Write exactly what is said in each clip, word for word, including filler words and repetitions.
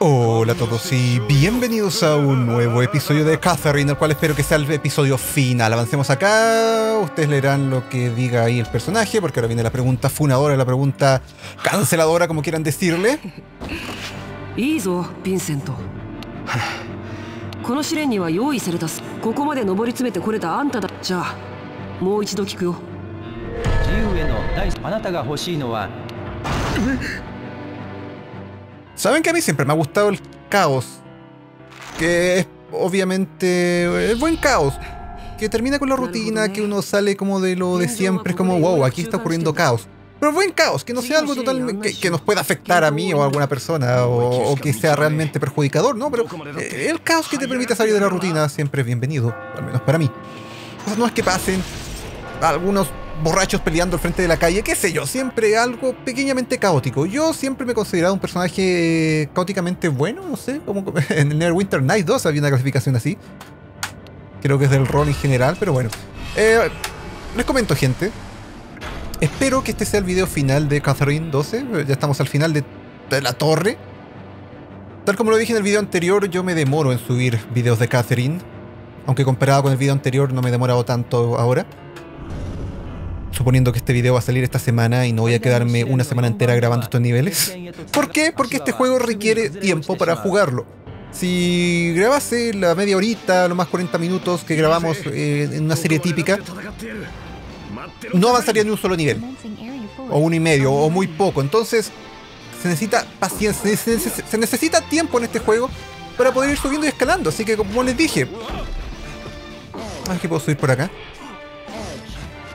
Hola a todos y bienvenidos a un nuevo episodio de Catherine, el cual espero que sea el episodio final. Avancemos acá, ustedes leerán lo que diga ahí el personaje, porque ahora viene la pregunta funadora, la pregunta canceladora, como quieran decirle. Vincent. Saben que a mí siempre me ha gustado el caos, que es obviamente el buen caos, que termina con la rutina, que uno sale como de lo de siempre, es como wow, aquí está ocurriendo caos. Pero buen caos, que no sea algo totalmente que, que nos pueda afectar a mí o a alguna persona, o, o que sea realmente perjudicador, ¿no? Pero eh, el caos que te permite salir de la rutina siempre es bienvenido, al menos para mí. O sea, no es que pasen algunos borrachos peleando al frente de la calle, qué sé yo, siempre algo pequeñamente caótico. Yo siempre me he considerado un personaje caóticamente bueno, no sé, como en el Neverwinter Nights dos había una clasificación así. Creo que es del rol en general, pero bueno. Eh, les comento, gente. Espero que este sea el video final de Catherine doce. Ya estamos al final de, de la torre. Tal como lo dije en el video anterior, yo me demoro en subir videos de Catherine. Aunque comparado con el video anterior no me he demorado tanto ahora. Suponiendo que este video va a salir esta semana y no voy a quedarme una semana entera grabando estos niveles. ¿Por qué? Porque este juego requiere tiempo para jugarlo. Si grabase la media horita, lo más cuarenta minutos que grabamos eh, en una serie típica, no avanzaría ni un solo nivel. O uno y medio, o muy poco. Entonces, se necesita paciencia, se, se, se necesita tiempo en este juego para poder ir subiendo y escalando. Así que, como les dije... Ah, ¿qué puedo subir por acá?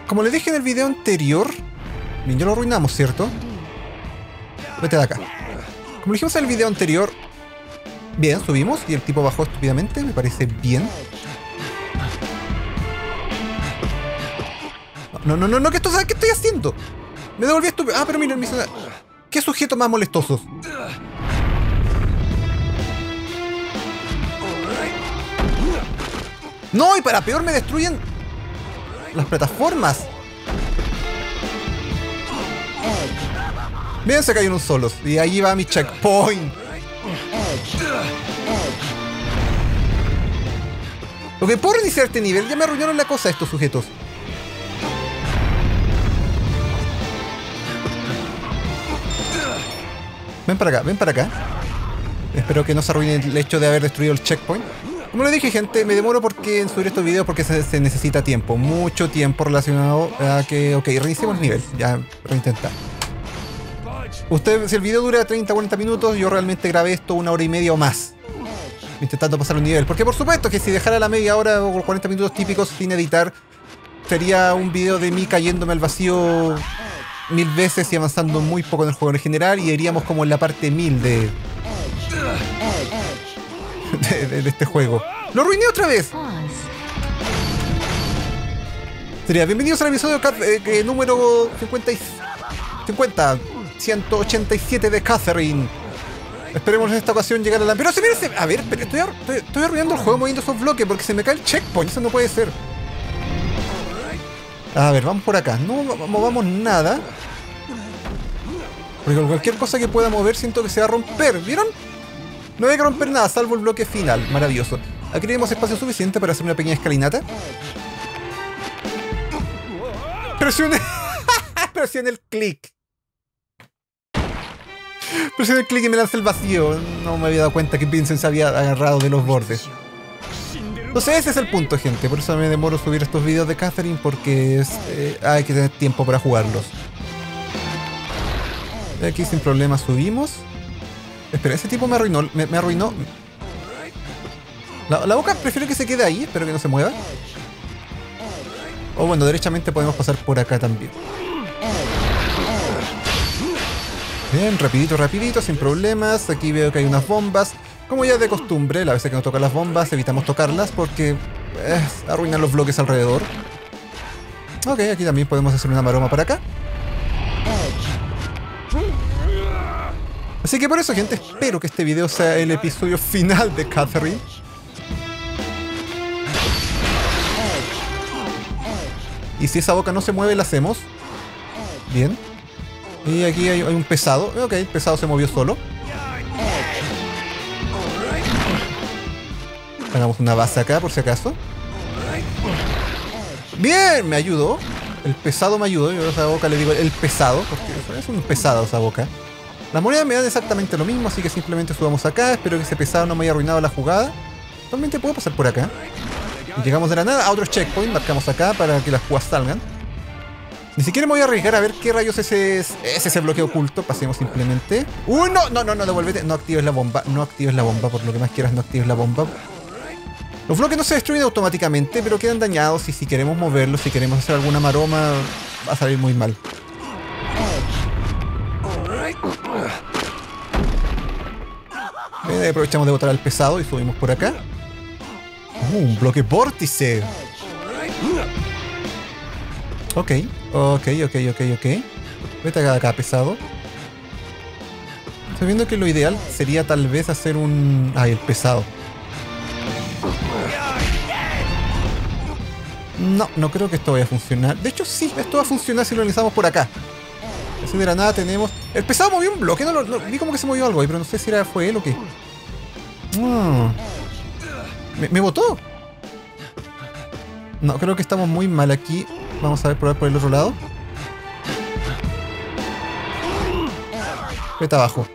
Como les dije en el video anterior... Bien, ya lo arruinamos, ¿cierto? Vete de acá. Como dijimos en el video anterior... Bien, subimos y el tipo bajó estúpidamente. Me parece bien. No, no, no, no, que esto, ¿qué estoy haciendo? Me devolví estúpido. Ah, pero miren, mis... ¿Qué sujetos más molestosos? No, y para peor me destruyen... las plataformas. Bien, se cayeron solos. Y ahí va mi checkpoint. Lo que puedo reiniciar este nivel. Ya me arruinaron la cosa estos sujetos. Ven para acá, ven para acá. Espero que no se arruine el hecho de haber destruido el checkpoint. Como les dije, gente, me demoro porque en subir estos videos porque se, se necesita tiempo, mucho tiempo relacionado a que, ok, reiniciemos el nivel, ya reintentar. Usted, si el video dura treinta a cuarenta minutos, yo realmente grabé esto una hora y media o más, intentando pasar un nivel. Porque por supuesto que si dejara la media hora o cuarenta minutos típicos sin editar, sería un video de mí cayéndome al vacío mil veces y avanzando muy poco en el juego en general, y iríamos como en la parte mil de... De, de, de este juego. ¡Lo arruiné otra vez! Sería bienvenidos al episodio eh, eh, número cincuenta, ciento ochenta y siete de Catherine. Esperemos en esta ocasión llegar a la... ¡Pero se mira! Se... A ver, pero estoy, ar estoy, estoy arruinando el juego moviendo esos bloques porque se me cae el checkpoint. Eso no puede ser. A ver, vamos por acá. No movamos nada. Porque cualquier cosa que pueda mover siento que se va a romper. ¿Vieron? No hay que romper nada, salvo el bloque final. Maravilloso. Aquí tenemos espacio suficiente para hacer una pequeña escalinata. Presione... Presione el clic. Presione el clic y me lanza el vacío. No me había dado cuenta que Vincent se había agarrado de los bordes. Entonces ese es el punto, gente. Por eso me demoro subir estos videos de Catherine, porque es, eh, hay que tener tiempo para jugarlos. Aquí sin problema subimos. Espera, ese tipo me arruinó, me, me arruinó. La, la boca prefiero que se quede ahí, espero que no se mueva. O bueno, derechamente podemos pasar por acá también. Bien, rapidito, rapidito, sin problemas. Aquí veo que hay unas bombas. Como ya de costumbre, la vez que nos tocan las bombas, evitamos tocarlas porque eh, arruinan los bloques alrededor. Ok, aquí también podemos hacer una maroma para acá. Así que por eso, gente, espero que este video sea el episodio final de Catherine. Y si esa boca no se mueve, la hacemos. Bien. Y aquí hay, hay un pesado. Ok, el pesado se movió solo. Hagamos una base acá por si acaso. Bien, me ayudó. El pesado me ayudó. Yo a esa boca le digo el pesado, porque es un pesado esa boca. Las monedas me dan exactamente lo mismo, así que simplemente subamos acá. Espero que ese pesado no me haya arruinado la jugada. Realmente puedo pasar por acá. Llegamos de la nada a otro checkpoint. Marcamos acá para que las púas salgan. Ni siquiera me voy a arriesgar a ver qué rayos es ese, ese, ese bloqueo oculto. Pasemos simplemente. ¡Uh, no! No, no, no, devuélvete. No actives la bomba. No actives la bomba. Por lo que más quieras, no actives la bomba. Los bloques no se destruyen automáticamente, pero quedan dañados. Y si queremos moverlos, si queremos hacer alguna maroma, va a salir muy mal. Bien, aprovechamos de botar al pesado y subimos por acá. Uh, un bloque vórtice. Ok, ok, ok, ok, ok. Vete acá, acá pesado. Estoy viendo que lo ideal sería tal vez hacer un... Ay, el pesado. No, no creo que esto vaya a funcionar. De hecho, sí, esto va a funcionar si lo realizamos por acá. Así de la nada tenemos... El pesado movió un bloque, no, lo, no, vi como que se movió algo ahí, pero no sé si era, fue él o qué. Oh. ¿Me, me botó? No, creo que estamos muy mal aquí. Vamos a ver, probar por el otro lado. Vete abajo.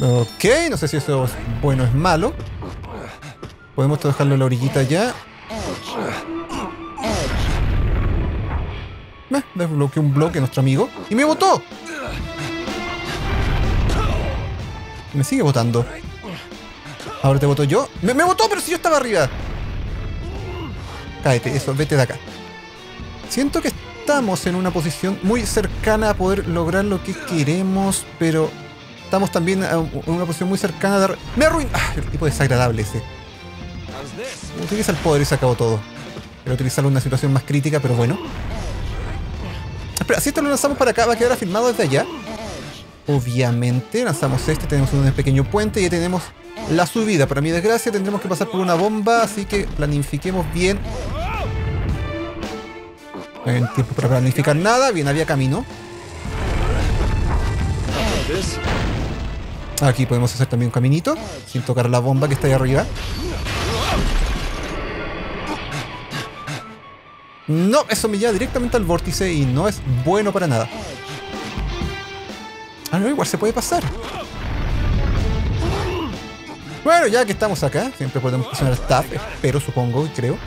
Ok, no sé si eso es bueno o es malo. Podemos dejarlo en la orillita ya. Eh, desbloqueó un bloque nuestro amigo. ¡Y me botó! Me sigue botando. Ahora te boto yo. ¡Me, me botó! Pero si yo estaba arriba. Cáete, eso, vete de acá. Siento que estamos en una posición muy cercana a poder lograr lo que queremos, pero estamos también en una posición muy cercana a dar... ¡Me arruiné! ¡Ah! El tipo desagradable ese. Utiliza el poder y se acabó todo. Pero utilizarlo en una situación más crítica, pero bueno. Espera, si esto lo lanzamos para acá, va a quedar afirmado desde allá. Obviamente, lanzamos este, tenemos un pequeño puente y ya tenemos la subida. Para mi desgracia, tendremos que pasar por una bomba, así que planifiquemos bien. No hay tiempo para planificar nada. Bien, había camino. Aquí podemos hacer también un caminito, sin tocar la bomba que está ahí arriba. No, eso me lleva directamente al vórtice y no es bueno para nada. Ah, no, igual se puede pasar. Bueno, ya que estamos acá, siempre podemos presionar Tab, espero, supongo y creo.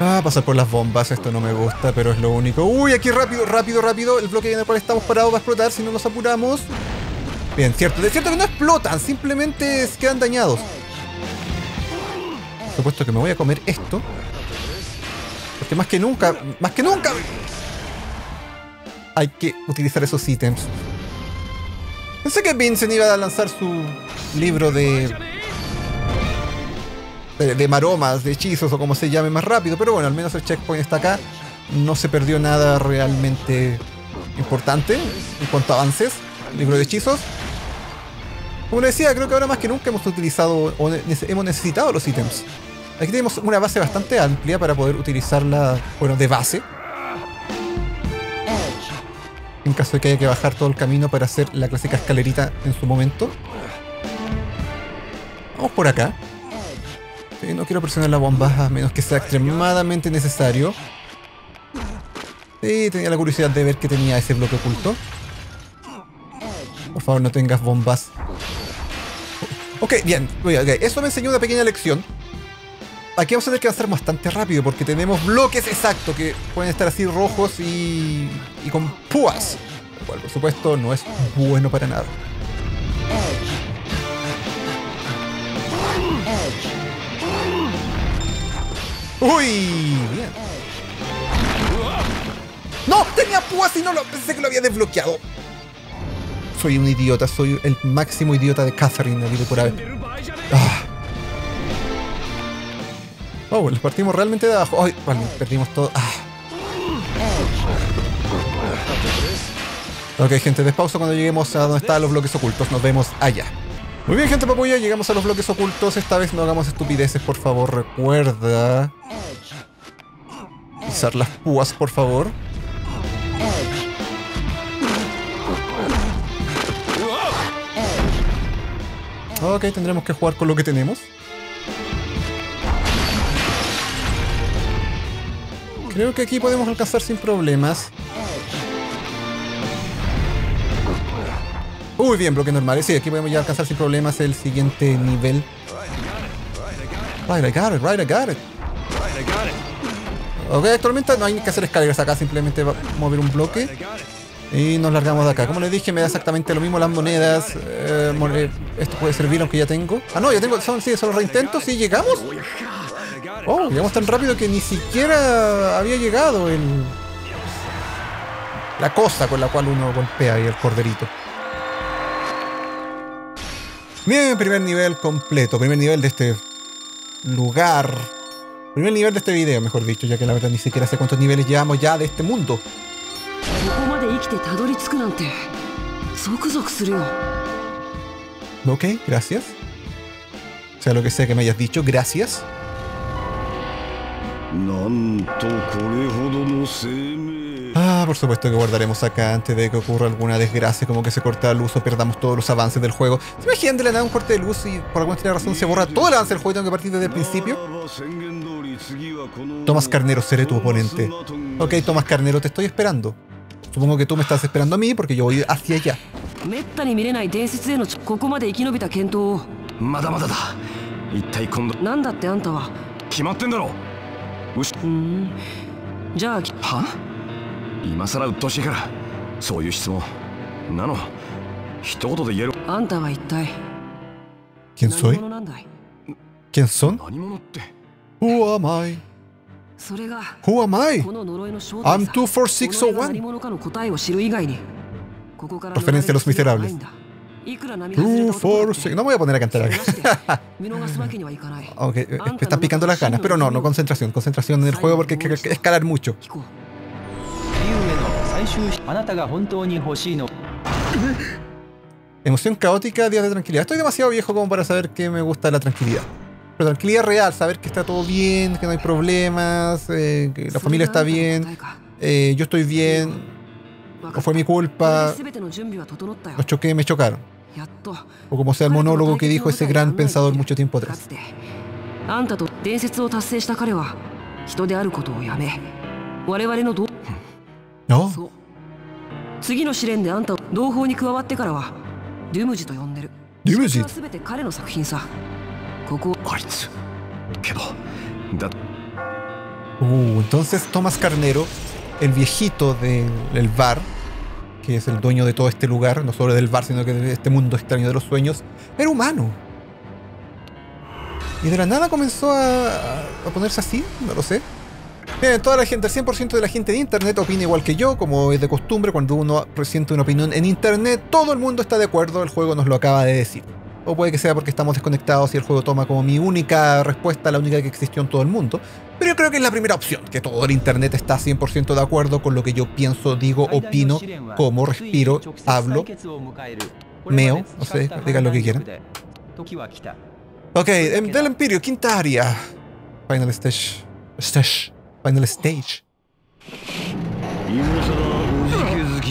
Ah, pasar por las bombas, esto no me gusta, pero es lo único. Uy, aquí rápido, rápido, rápido. El bloque en el cual estamos parados va a explotar si no nos apuramos. Bien, cierto. De cierto que no explotan, simplemente quedan dañados. Por supuesto que me voy a comer esto. Porque más que nunca, más que nunca hay que utilizar esos ítems. Pensé que Vincent iba a lanzar su libro de, de de maromas, de hechizos o como se llame más rápido. Pero bueno, al menos el checkpoint está acá. No se perdió nada realmente importante en cuanto a avances. Libro de hechizos. Como les decía, creo que ahora más que nunca hemos utilizado o ne- hemos necesitado los ítems. Aquí tenemos una base bastante amplia para poder utilizarla, bueno, de base. En caso de que haya que bajar todo el camino para hacer la clásica escalerita en su momento. Vamos por acá. Sí, no quiero presionar la bomba a menos que sea extremadamente necesario. Sí, tenía la curiosidad de ver que tenía ese bloque oculto. Por favor, no tengas bombas. Ok, bien, okay. Eso me enseñó una pequeña lección. Aquí vamos a tener que avanzar bastante rápido porque tenemos bloques exactos que pueden estar así rojos y, y con púas. Lo cual, por supuesto, no es bueno para nada. ¡Uy! Bien. ¡No! Tenía púas y no lo... Pensé que lo había desbloqueado. Soy un idiota, soy el máximo idiota de Catherine, digo por ahí. Ah. Oh, les partimos realmente de abajo. Ay, vale, perdimos todo. Ah. Ok, gente, despausa cuando lleguemos a donde están los bloques ocultos. Nos vemos allá. Muy bien, gente papuya, llegamos a los bloques ocultos. Esta vez no hagamos estupideces, por favor, recuerda. Pisar las púas, por favor. Ok, tendremos que jugar con lo que tenemos. Creo que aquí podemos alcanzar sin problemas. Muy bien, bloque normal. Sí, aquí podemos ya alcanzar sin problemas el siguiente nivel. Right, I got it, right, I got it. Ok, actualmente no hay que hacer escaleras acá, simplemente mover un bloque y nos largamos de acá. Como les dije, me da exactamente lo mismo las monedas. Eh, esto puede servir, aunque ya tengo. Ah, no, ya tengo. Son, sí, son los reintentos. ¿Sí llegamos? Oh, llegamos tan rápido que ni siquiera había llegado el... la cosa con la cual uno golpea y el corderito. Bien, primer nivel completo. Primer nivel de este lugar. Primer nivel de este video, mejor dicho, ya que la verdad ni siquiera sé cuántos niveles llevamos ya de este mundo. Ok, gracias. O sea, lo que sea que me hayas dicho, gracias. Ah, por supuesto que guardaremos acá antes de que ocurra alguna desgracia, como que se corta la luz o perdamos todos los avances del juego. ¿Se imaginan de la nada un corte de luz y por alguna razón se borra todo el avance del juego y tengo que partir desde el principio? Tomás Carnero, seré tu oponente. Ok, Tomás Carnero, te estoy esperando. Supongo que tú me estás esperando a mí porque yo voy hacia allá. ¿Quién soy? ¿Quién son? Who am I? Who am I? I'm two four six zero one. Referencia a los miserables. two four six. No me voy a poner a cantar acá. Ok, me están picando las ganas, pero no, no, concentración, concentración en el juego porque hay que escalar mucho. Emoción caótica, días de tranquilidad. Estoy demasiado viejo como para saber que me gusta la tranquilidad. Pero tranquilidad real, saber que está todo bien, que no hay problemas, eh, que la familia está bien, eh, yo estoy bien, o fue mi culpa, los choqué, me chocaron. O como sea el monólogo que dijo ese gran pensador mucho tiempo atrás. No. Doomuji. Uh, entonces Tomás Carnero, el viejito del de, bar, que es el dueño de todo este lugar, no solo del bar, sino que de este mundo extraño de los sueños, era humano. Y de la nada comenzó a, a ponerse así, no lo sé. Bien, toda la gente, el cien por ciento de la gente de internet opina igual que yo, como es de costumbre cuando uno resiente una opinión en internet, todo el mundo está de acuerdo, el juego nos lo acaba de decir. O puede que sea porque estamos desconectados y el juego toma como mi única respuesta, la única que existió en todo el mundo. Pero yo creo que es la primera opción, que todo el internet está cien por ciento de acuerdo con lo que yo pienso, digo, opino, como, respiro, hablo, meo, no sé, digan lo que quieran. Ok, del Imperio, quinta área. Final Stage. Stage. Final Stage. Ok, Tomás Mucho,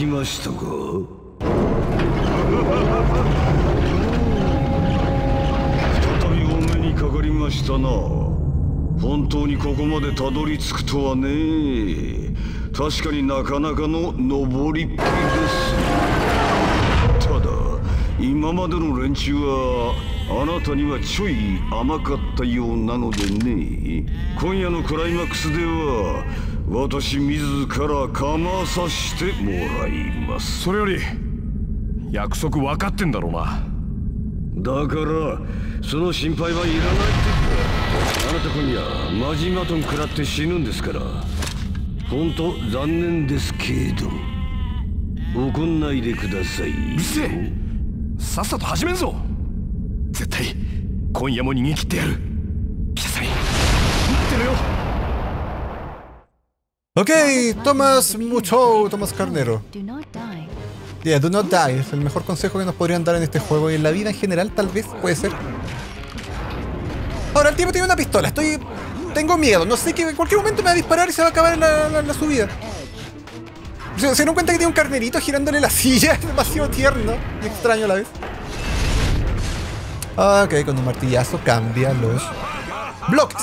Tomás Carnero. Yeah, do not die, es el mejor consejo que nos podrían dar en este juego y en la vida en general, tal vez, puede ser. Ahora, el tipo tiene una pistola, estoy... tengo miedo, no sé, que en cualquier momento me va a disparar y se va a acabar la, la, la subida. ¿Se, se dan cuenta que tiene un carnerito girándole la silla? Es demasiado tierno y extraño a la vez. Ok, con un martillazo cambia los bloques.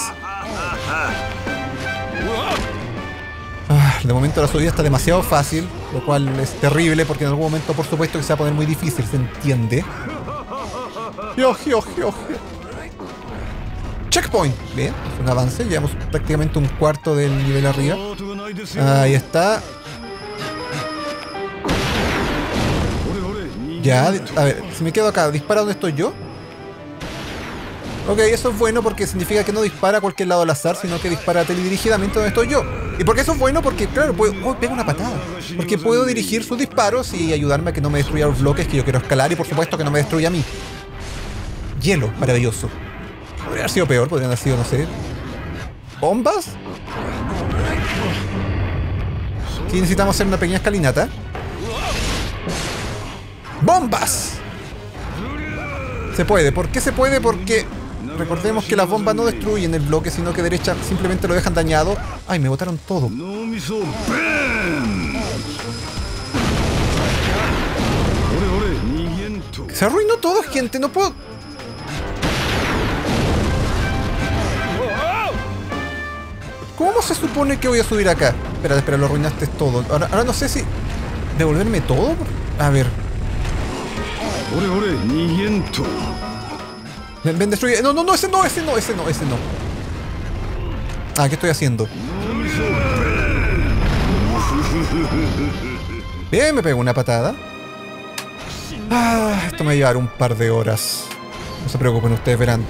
De momento la subida está demasiado fácil, lo cual es terrible porque en algún momento por supuesto que se va a poner muy difícil, ¿se entiende? Yo, yo, yo. Checkpoint. Bien, es un avance, llevamos prácticamente un cuarto del nivel arriba. Ahí está. Ya, a ver, si me quedo acá, ¿dispara donde estoy yo? Ok, eso es bueno porque significa que no dispara a cualquier lado al azar, sino que dispara teledirigidamente donde estoy yo. ¿Y por qué eso es bueno? Porque, claro, puedo... Oh, pego una patada. Porque puedo dirigir sus disparos y ayudarme a que no me destruya los bloques que yo quiero escalar y, por supuesto, que no me destruya a mí. Hielo, maravilloso. Podría haber sido peor, podrían haber sido, no sé... ¿Bombas? Aquí necesitamos hacer una pequeña escalinata. ¡Bombas! Se puede. ¿Por qué se puede? Porque... recordemos que las bombas no destruyen el bloque, sino que derecha simplemente lo dejan dañado. Ay, me botaron todo. Se arruinó todo, gente. No puedo... ¿Cómo se supone que voy a subir acá? Espera, espera, lo arruinaste todo. Ahora, ahora no sé si... ¿devolverme todo? A ver... Ven, ven, destruye. No, no, no, ese no, ese no, ese no, ese no. Ah, ¿qué estoy haciendo? Bien, me pegó una patada. Ah, esto me va a llevar un par de horas. No se preocupen, ustedes verán.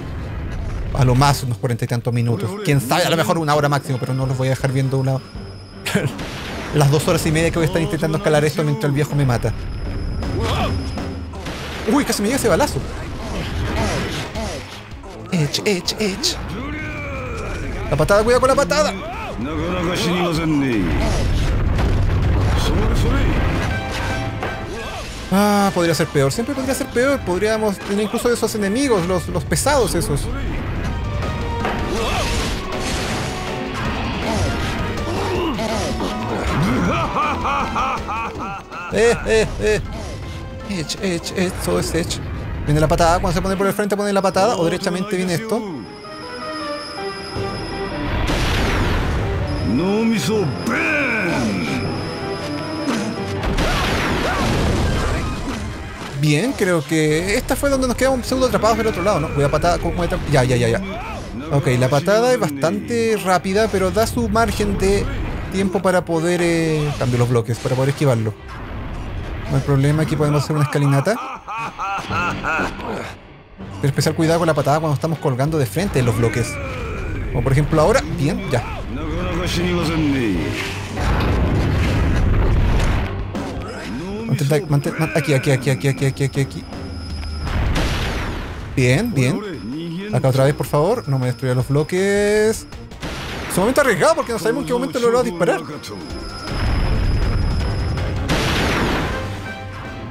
A lo más unos cuarenta y tantos minutos. Quién sabe, a lo mejor una hora máximo, pero no los voy a dejar viendo una... las dos horas y media que voy a estar intentando escalar esto mientras el viejo me mata. Uy, casi me llega ese balazo. Edge, edge, edge. La patada, cuidado con la patada. Ah, podría ser peor. Siempre podría ser peor. Podríamos tener incluso esos enemigos, los, los pesados esos. Eh, eh, eh. Edge, edge, edge. Todo es edge. Viene la patada, cuando se pone por el frente pone la patada, o derechamente viene esto. Bien, creo que esta fue donde nos quedamos pseudo atrapados del otro lado, ¿no? Voy a patada, ¿cómo está? Ya, ya, ya, ya. Ok, la patada es bastante rápida, pero da su margen de tiempo para poder... Eh, cambiar los bloques, para poder esquivarlo. No hay problema, aquí podemos hacer una escalinata. Pero especial cuidado con la patada cuando estamos colgando de frente en los bloques. Como por ejemplo ahora. Bien, ya. Mantenta, mantenta, mant aquí, aquí, aquí, aquí, aquí, aquí, aquí, aquí. Bien, bien. Acá otra vez, por favor. No me destruya los bloques. Es un momento arriesgado porque no sabemos en qué momento lo va a disparar.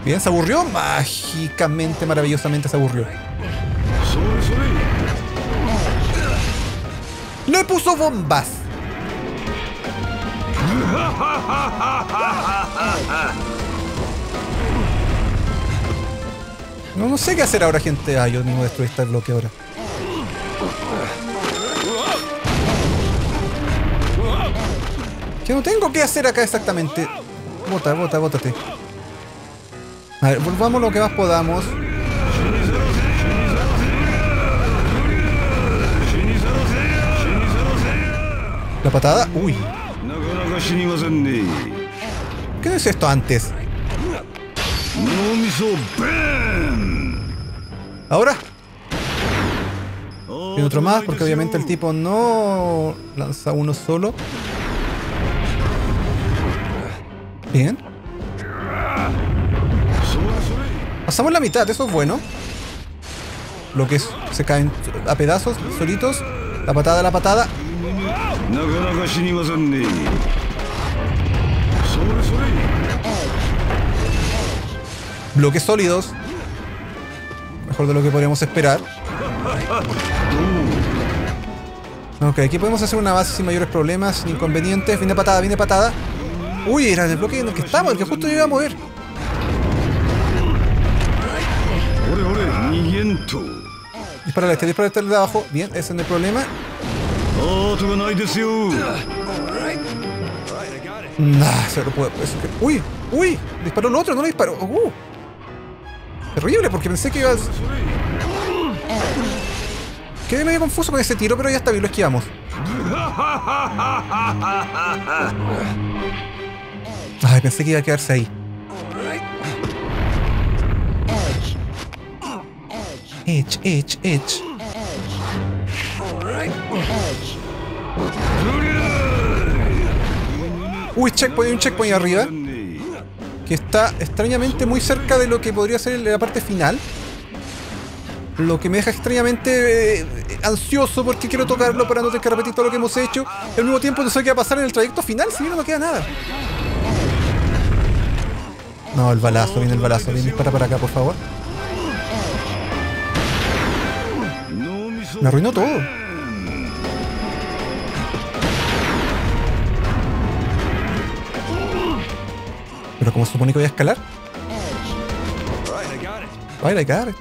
Bien, se aburrió. Mágicamente, maravillosamente se aburrió. ¡Le puso bombas! No, no sé qué hacer ahora, gente. Ah, yo tengo que destruir este bloque ahora. ¿Qué no tengo que hacer acá exactamente? Bota, bota, bótate. A ver, volvamos lo que más podamos. La patada. Uy. ¿Qué es esto antes? Ahora. Y otro más, porque obviamente el tipo no lanza uno solo. Bien. Pasamos la mitad, eso es bueno. Lo que es, se caen a pedazos, solitos. La patada, la patada. Bloques sólidos. Mejor de lo que podríamos esperar. Ok, aquí podemos hacer una base sin mayores problemas, sin inconvenientes. Viene patada, viene patada. Uy, era el bloque en el que estamos, el que justo yo iba a mover. Dispara al este, dispara al este de abajo. Bien, ese no es el problema. Nah, se lo puedo. Uy, uy, disparó el otro, no le disparó. Uh, terrible, porque pensé que iba a... Quedé medio confuso con ese tiro, pero ya está bien, lo esquivamos. Ay, pensé que iba a quedarse ahí. Edge, edge, edge. Uy, checkpoint, un checkpoint arriba. Que está extrañamente muy cerca de lo que podría ser la parte final. Lo que me deja extrañamente eh, ansioso porque quiero tocarlo para no tener que repetir todo lo que hemos hecho. Al mismo tiempo no sé qué va a pasar en el trayecto final, si bien no me queda nada. No, el balazo, viene el balazo, viene, dispara para acá, por favor. Me arruinó todo. Pero ¿cómo se supone que voy a escalar? Ay, la cara.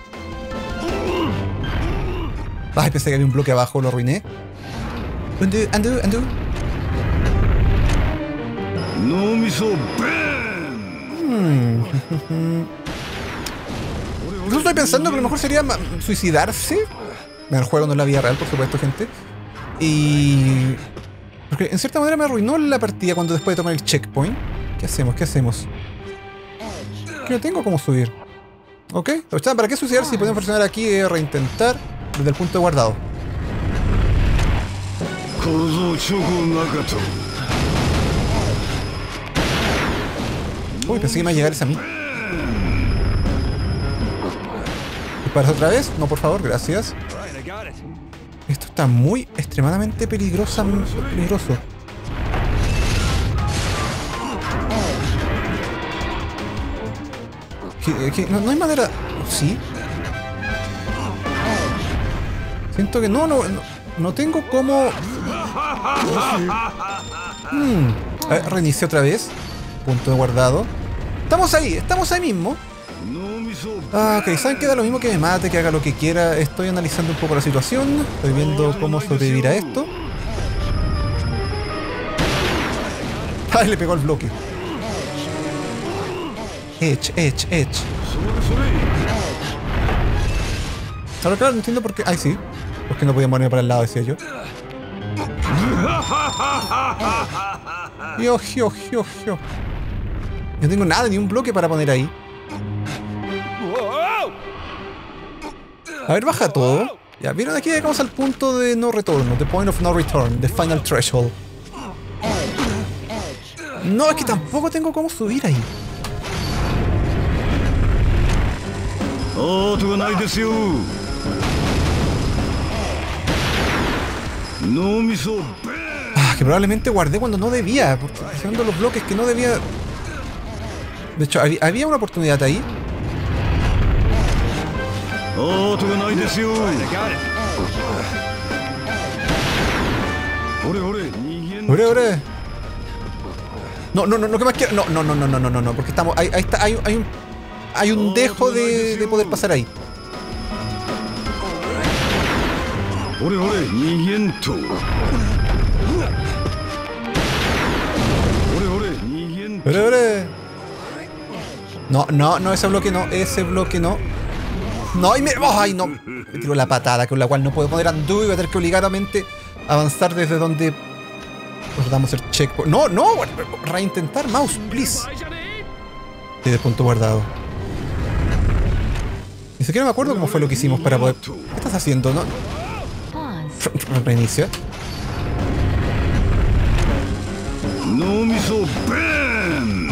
Ay, pensé que había un bloque abajo, lo arruiné. Undo, undo, undo. No me so bien. Incluso estoy pensando que a lo mejor sería suicidarse. El juego no es la vida real, por supuesto, gente. Y... porque en cierta manera me arruinó la partida cuando después de tomar el checkpoint. ¿Qué hacemos? ¿Qué hacemos? Que no tengo cómo subir. Ok. ¿Para qué suicidar si podemos presionar aquí y reintentar desde el punto de guardado? Uy, pensé que me iba a llegar esa a mí. ¿Disparas otra vez? No, por favor, gracias. Esto está muy, extremadamente peligrosa, peligroso. ¿Qué, qué? No, no hay manera... ¿Sí? Siento que no, no, no, no tengo cómo... Hmm. A ver, reinicio otra vez. Punto de guardado. Estamos ahí, estamos ahí mismo. Ah, ok, ¿saben qué? Da lo mismo que me mate, que haga lo que quiera. Estoy analizando un poco la situación. Estoy viendo cómo sobrevivir a esto. Ay, le pegó el bloque. Edge, edge, edge. Ahora claro, no entiendo por qué... Ay, sí. Porque no podía morir para el lado, decía yo. Yo, yo, yo, yo. No tengo nada, ni un bloque para poner ahí. A ver, baja todo. Ya, vieron, aquí llegamos al punto de no retorno. The point of no return. The final threshold. No, es que tampoco tengo cómo subir ahí. Oh, tú no eres yo. No me so. Ah, que probablemente guardé cuando no debía. Porque haciendo los bloques que no debía. De hecho, había una oportunidad ahí. Oh, ore, ore. No, no, no, no, que más quiero. No, no, no, no, no, no, no, porque estamos. Ahí, ahí está, hay, hay un. Hay un dejo de, de poder pasar ahí. Ore, ore, niento. Ore, ore. No, no, no, ese bloque no, ese bloque no. No, y me... Oh, ¡ay, no! Me tiró la patada, con la cual no puedo poner undo y voy a tener que obligadamente avanzar desde donde... guardamos el checkpoint. ¡No, no! Reintentar, mouse, please. Desde punto guardado. Ni siquiera me acuerdo cómo fue lo que hicimos para poder... ¿Qué estás haciendo, no? Reinicia. No me so bien.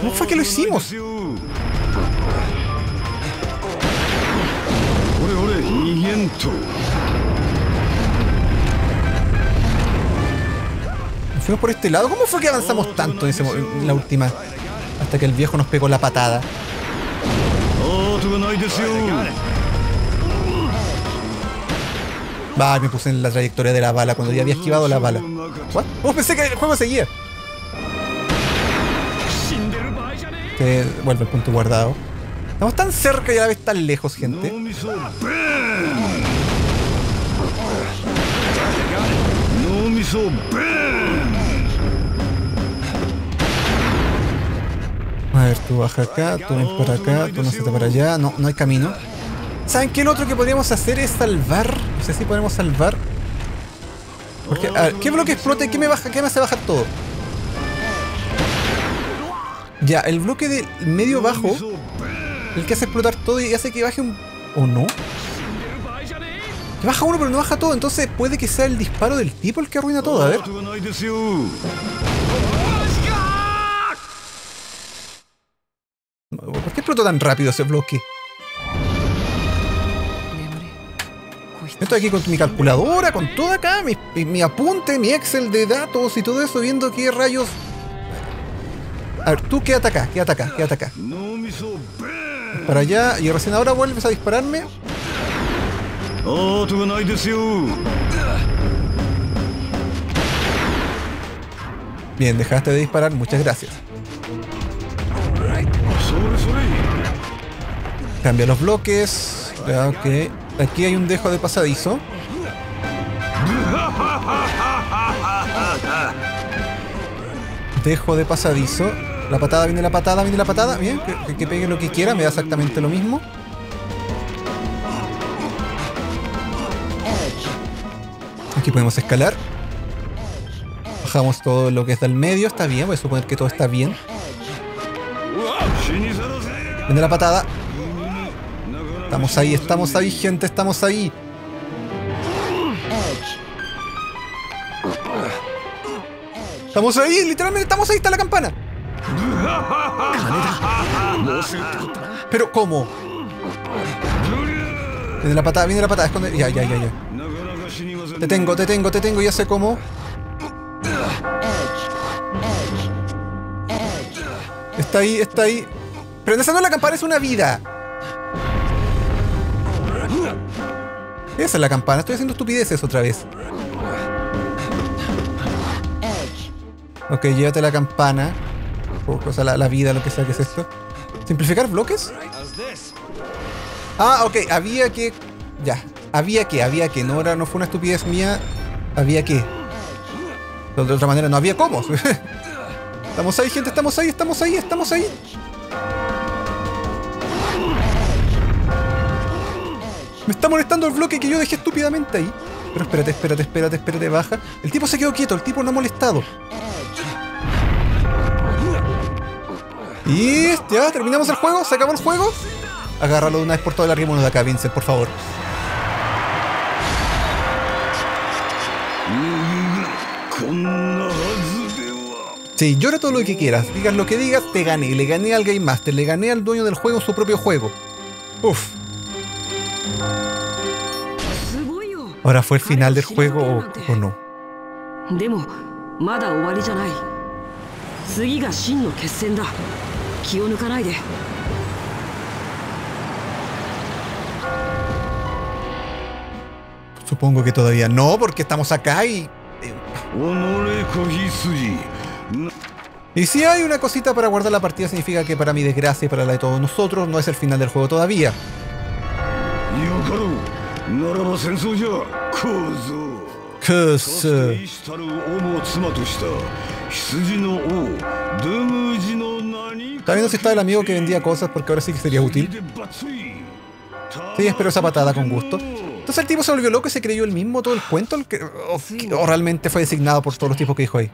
¿Cómo fue que lo hicimos? Fuimos por este lado. ¿Cómo fue que avanzamos tanto en, ese, en la última? Hasta que el viejo nos pegó la patada. Bah, me puse en la trayectoria de la bala cuando ya había esquivado la bala. ¿What? Oh, pensé que el juego seguía. Vuelve el punto guardado. Estamos tan cerca y a la vez tan lejos, gente. A ver, tú baja acá, tú ven por acá, tú no se te para allá. No, no hay camino. ¿Saben qué? Lo otro que podríamos hacer es salvar. No sé si podemos salvar. Porque, a ver, ¿qué bloque explota? ¿Qué me baja? ¿Qué me hace bajar todo? Ya, el bloque de medio bajo, el que hace explotar todo y hace que baje un... ¿O no? Que baja uno pero no baja todo, entonces puede que sea el disparo del tipo el que arruina todo, a ver. ¿Por qué explotó tan rápido ese bloque? Estoy aquí con mi calculadora, con todo acá, mi, mi apunte, mi Excel de datos y todo eso, viendo qué rayos... A ver, tú quédate acá, quédate acá, quédate acá. Para allá, y recién ahora vuelves a dispararme. Bien, dejaste de disparar, muchas gracias. Cambia los bloques. Ya, ok. Aquí hay un dejo de pasadizo. Dejo de pasadizo. La patada, viene la patada, viene la patada. Bien, que, que pegue lo que quiera, me da exactamente lo mismo. Aquí podemos escalar. Bajamos todo lo que está al medio, está bien, voy a suponer que todo está bien. Viene la patada. Estamos ahí, estamos ahí, gente, estamos ahí. Estamos ahí, literalmente estamos ahí, está la campana. Pero, ¿cómo? Viene la patada, viene la patada, esconde. Ya, ya, ya, ya. Te tengo, te tengo, te tengo, ya sé cómo. Está ahí, está ahí. Pero esa no es la campana, es una vida. Esa es la campana, estoy haciendo estupideces otra vez. Ok, llévate la campana. O sea, la, la vida, lo que sea que es esto. ¿Simplificar bloques? Ah, ok, había que... Ya, había que, había que. No, era, no fue una estupidez mía. Había que. De otra manera, no había cómo. Estamos ahí, gente, estamos ahí, estamos ahí, estamos ahí. Me está molestando el bloque que yo dejé estúpidamente ahí. Pero espérate, espérate, espérate, espérate, baja. El tipo se quedó quieto, el tipo no ha molestado. Y ya, terminamos el juego, se acabó el juego. Agárralo de una vez por todas, larguémonos de acá, Vincent, por favor. Sí, llora todo lo que quieras, digas lo que digas, te gané. Le gané al Game Master, le gané al dueño del juego en su propio juego. Uff. Ahora fue el final del juego o, o no. Supongo que todavía no, porque estamos acá y... Y si hay una cosita para guardar la partida, significa que para mi desgracia y para la de todos nosotros, no es el final del juego todavía. Está viendo si está el amigo que vendía cosas, porque ahora sí que sería útil. Sí, espero esa patada con gusto. Entonces el tipo se volvió loco y se creyó el mismo todo el cuento, el que, o, o realmente fue designado por todos los tipos que dijo ahí.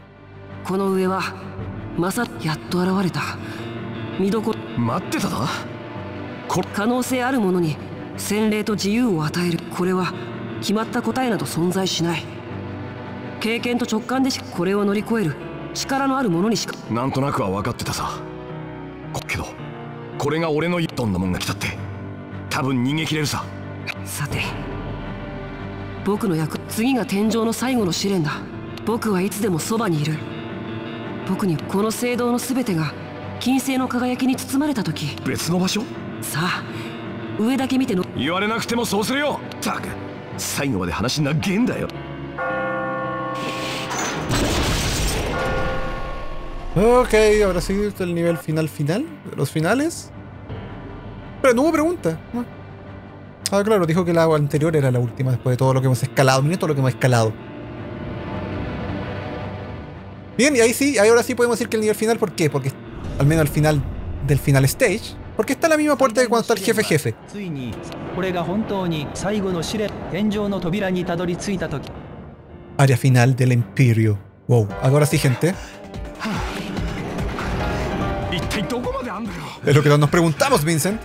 Ok, ahora sí, el nivel final final, los finales. Pero no hubo pregunta. Ah, claro, dijo que la anterior era la última después de todo lo que hemos escalado. Miren todo lo que hemos escalado. Bien, y ahí sí, ahora sí podemos decir que el nivel final, ¿por qué? Porque al menos al final del final stage, porque está en la misma puerta que cuando está el jefe jefe. Área final del Imperio. Wow, ahora sí, gente. Es lo que nos preguntamos, Vincent.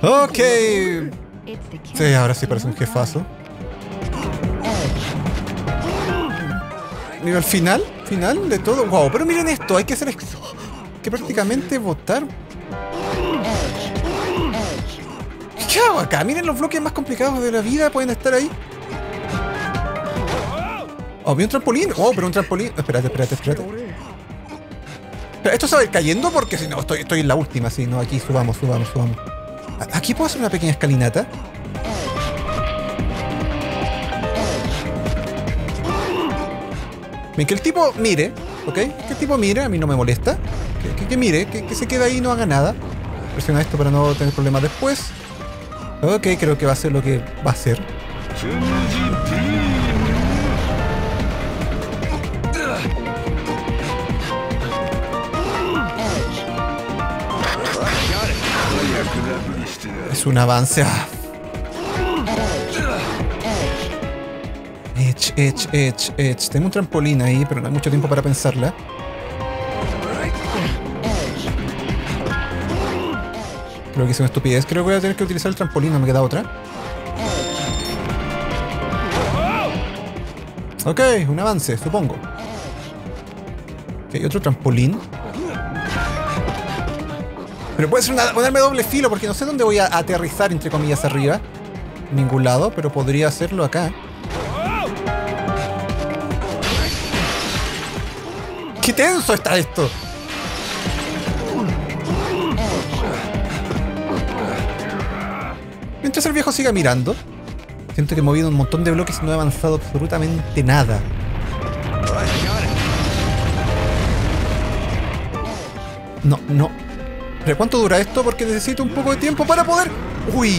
Ok. Sí, ahora sí parece un jefazo. Nivel final, final de todo. Wow, pero miren esto, hay que hacer que prácticamente votar. ¿Qué hago acá? Miren, los bloques más complicados de la vida pueden estar ahí. Oh, vi un trampolín. Oh, pero un trampolín. Espérate, espérate, espérate. Pero esto se va a ir cayendo porque si no, estoy, estoy en la última, si no, aquí subamos, subamos, subamos. ¿Aquí puedo hacer una pequeña escalinata? Ven, que el tipo mire, ¿ok? Que el tipo mire, a mí no me molesta. Que, que, que mire, que, que se quede ahí y no haga nada. Presiona esto para no tener problemas después. Ok, creo que va a ser lo que va a ser. Es un avance. Edge, edge, edge, edge. Tengo un trampolín ahí, pero no hay mucho tiempo para pensarla. Creo que es una estupidez. Creo que voy a tener que utilizar el trampolín, no me queda otra. Ok, un avance, supongo. Ok, otro trampolín. Pero puede ser una, un arma de doble filo, porque no sé dónde voy a aterrizar, entre comillas, arriba. Ningún lado, pero podría hacerlo acá. ¡Qué tenso está esto! Mientras el viejo siga mirando, siento que he movido un montón de bloques y no he avanzado absolutamente nada. No, no. ¿Cuánto dura esto? Porque necesito un poco de tiempo para poder... ¡Uy!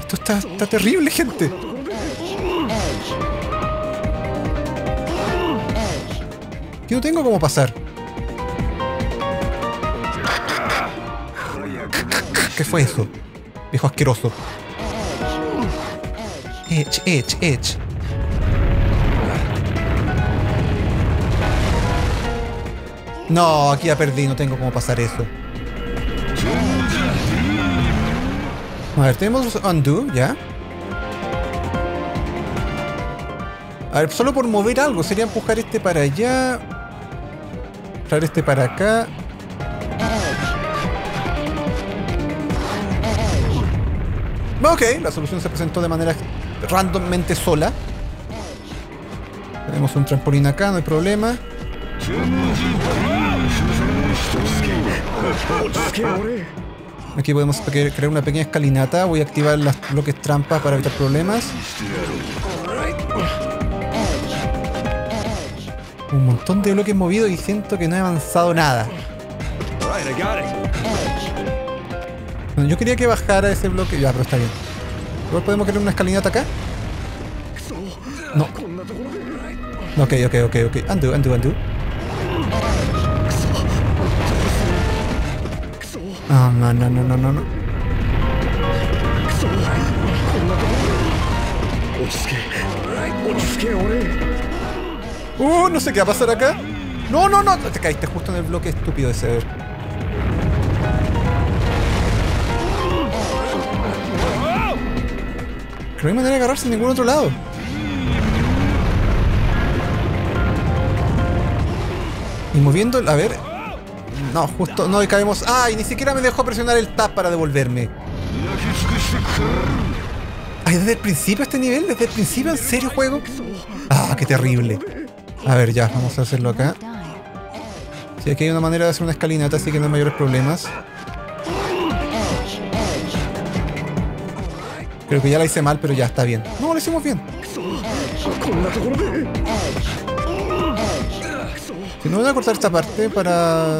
Esto está, está terrible, gente. Yo no tengo cómo pasar. ¿Qué fue eso? Viejo asqueroso. Edge, edge, edge. No, aquí ya perdí, no tengo cómo pasar eso. A ver, tenemos undo, ya. A ver, solo por mover algo, sería empujar este para allá. Traer este para acá. Ok, la solución se presentó de manera randommente sola. Tenemos un trampolín acá, no hay problema. Aquí podemos crear una pequeña escalinata. Voy a activar los bloques trampas para evitar problemas. Un montón de bloques movidos y siento que no he avanzado nada. Bueno, yo quería que bajara ese bloque. Ya, pero está bien. Igual podemos crear una escalinata acá. No. Ok, ok, ok, ok. Undo, undo, undo. Oh, no, no, no, no, no, no. Uh, no sé qué va a pasar acá. No, no, no, te caíste justo en el bloque estúpido ese. No hay manera de agarrarse en ningún otro lado. Y moviendo, a ver. No, justo, no caemos. ¡Ay! Ni siquiera me dejó presionar el tab para devolverme. Ay, desde el principio este nivel, desde el principio, ¿en serio juego? Ah, qué terrible. A ver, ya, vamos a hacerlo acá. Sí, aquí hay una manera de hacer una escalinata, así que no hay mayores problemas. Creo que ya la hice mal, pero ya está bien. No, la hicimos bien. Si no voy a cortar esta parte para...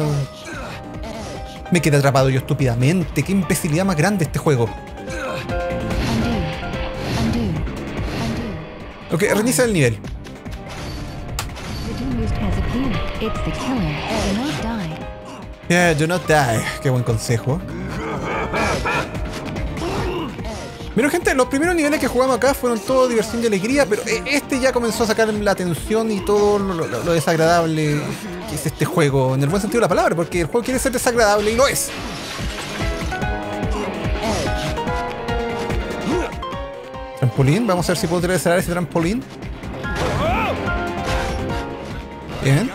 Me quedé atrapado yo estúpidamente. Qué imbecilidad más grande este juego. Ok, reinicia el nivel. Yeah, do not die. Qué buen consejo. Bueno gente, los primeros niveles que jugamos acá fueron todo diversión y alegría, pero este ya comenzó a sacar la tensión y todo lo, lo, lo desagradable que es este juego, en el buen sentido de la palabra, porque el juego quiere ser desagradable y lo es. Trampolín, vamos a ver si puedo atravesar ese trampolín. Bien.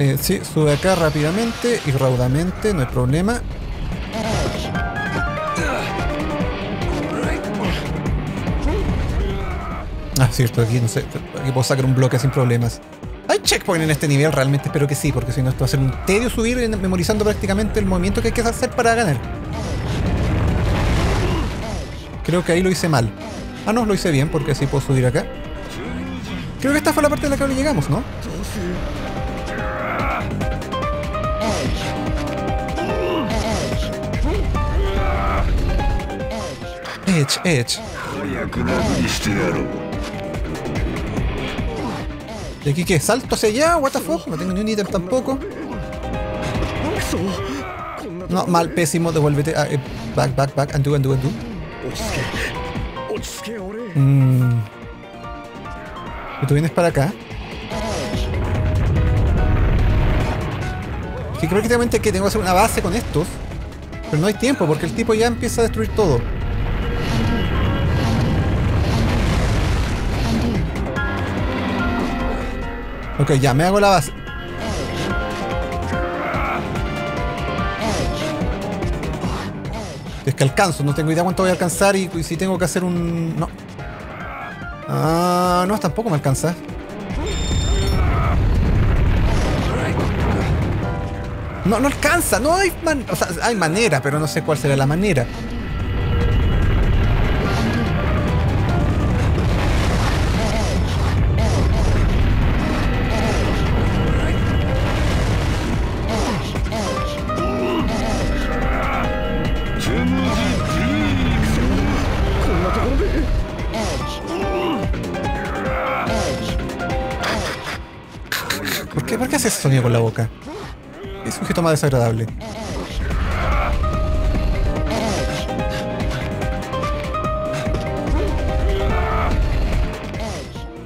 Eh, sí, sube acá rápidamente y raudamente, no hay problema. Ah, cierto, aquí no sé, aquí puedo sacar un bloque sin problemas. ¿Hay checkpoint en este nivel? Realmente espero que sí, porque si no esto va a ser un tedio subir memorizando prácticamente el movimiento que hay que hacer para ganar. Creo que ahí lo hice mal. Ah, no, lo hice bien porque así puedo subir acá. Creo que esta fue la parte de la que no llegamos, ¿no? Edge, Edge. ¿Y aquí qué? ¿Salto hacia allá? ¿What the fuck? No tengo ni un ítem tampoco. No, mal, pésimo, devuélvete. Ah, eh, back, back, back, undo, undo, undo. Mm. ¿Y tú vienes para acá? Que prácticamente que tengo que hacer una base con estos. Pero no hay tiempo porque el tipo ya empieza a destruir todo. Ok, ya me hago la base. Es que alcanzo, no tengo idea cuánto voy a alcanzar y, y si tengo que hacer un... No. Ah, no, tampoco me alcanza. No, no alcanza, no hay man... O sea, hay manera, pero no sé cuál será la manera. Ese sonido con la boca es un gesto más desagradable.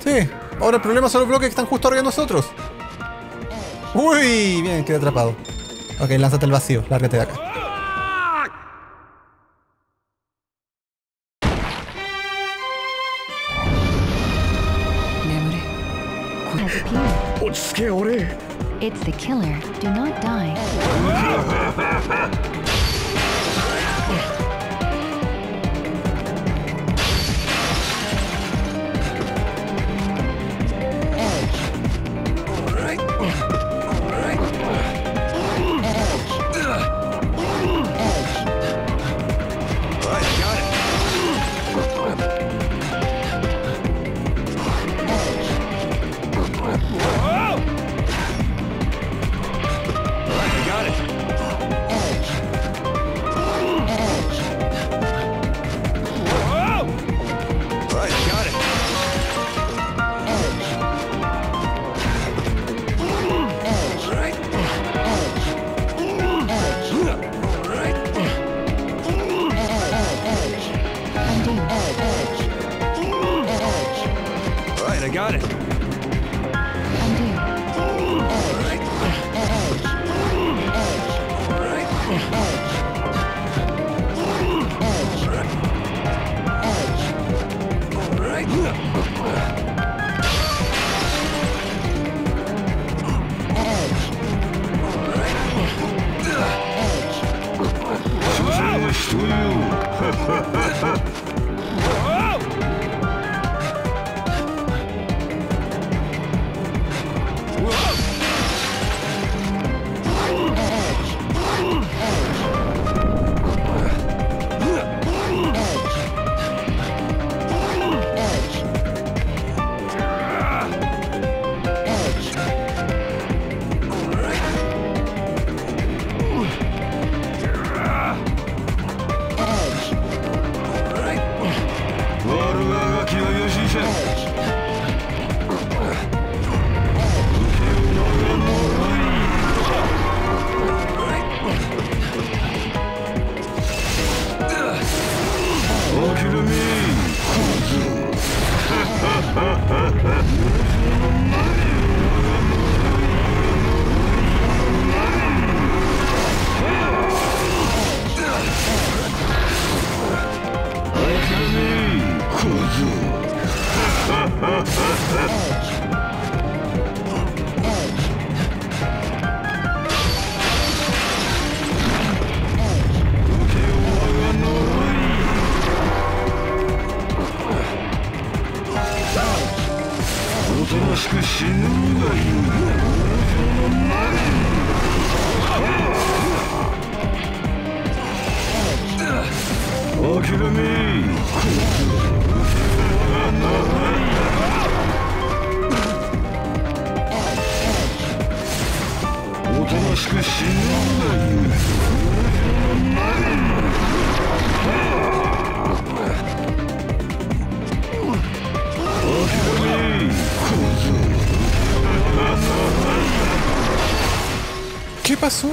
Sí, ahora el problema son los bloques que están justo arriba de nosotros. Uy, bien, quedé atrapado. Ok, lánzate al vacío, lárgate de acá. It's the killer. Do not die. ¿Qué pasó?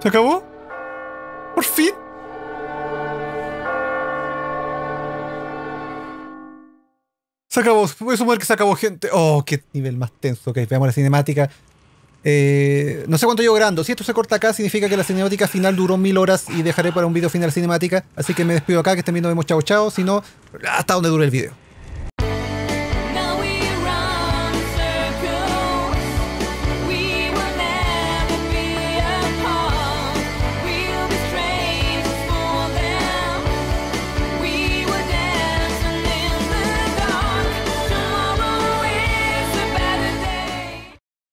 ¿Se acabó? ¡Por fin! Se acabó, voy a sumar que se acabó, gente. Oh, qué nivel más tenso. Ok, veamos la cinemática. Eh, no sé cuánto llevo grabando. Si esto se corta acá, significa que la cinemática final duró mil horas y dejaré para un video final cinemática. Así que me despido acá, que estén viendo, vemos, chao, chao. Si no, hasta donde dure el video.